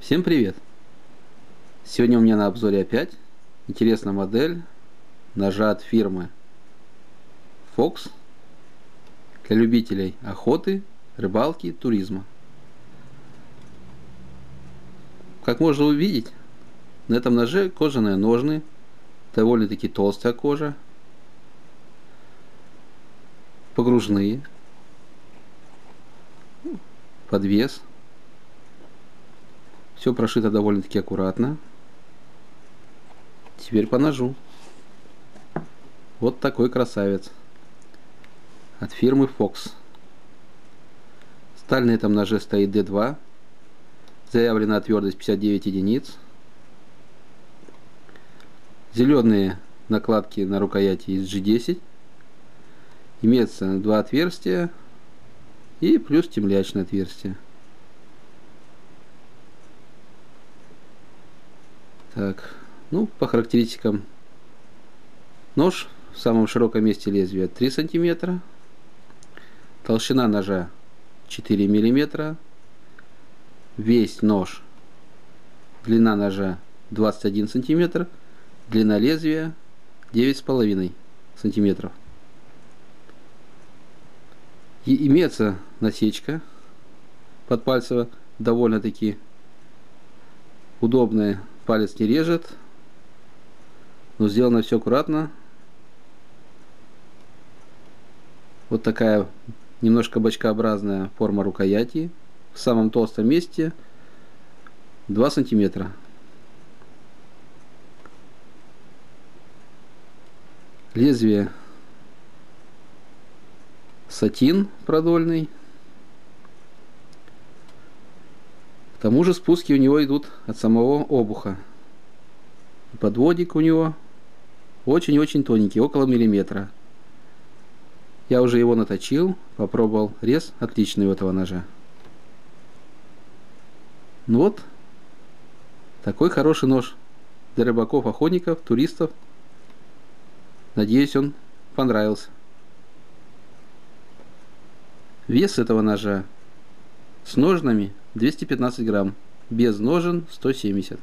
Всем привет! Сегодня у меня на обзоре опять интересная модель ножа от фирмы Fox для любителей охоты, рыбалки, туризма. Как можно увидеть, на этом ноже кожаные ножны, довольно-таки толстая кожа, погружные, подвес. Все прошито довольно-таки аккуратно. Теперь по ножу. Вот такой красавец. От фирмы Fox. Сталь на этом ноже стоит D2. Заявлена твердость 59 единиц. Зеленые накладки на рукояти из G10. Имеется 2 отверстия и плюс темлячное отверстие. Так, ну, по характеристикам, нож в самом широком месте лезвия 3 сантиметра, толщина ножа 4 миллиметра, весь нож, длина ножа 21 сантиметр, длина лезвия 9,5 сантиметров. И имеется насечка под пальцем, довольно-таки удобная. Палец не режет, но сделано все аккуратно. Вот такая немножко бочкообразная форма рукояти. В самом толстом месте 2 сантиметра. Лезвие сатин продольный. К тому же спуски у него идут от самого обуха. Подводик у него очень-очень тоненький, около миллиметра. Я уже его наточил, попробовал рез, отличный у этого ножа. Ну вот, такой хороший нож для рыбаков, охотников, туристов. Надеюсь, он понравился. Вес этого ножа с ножнами 215 грамм, без ножен 170.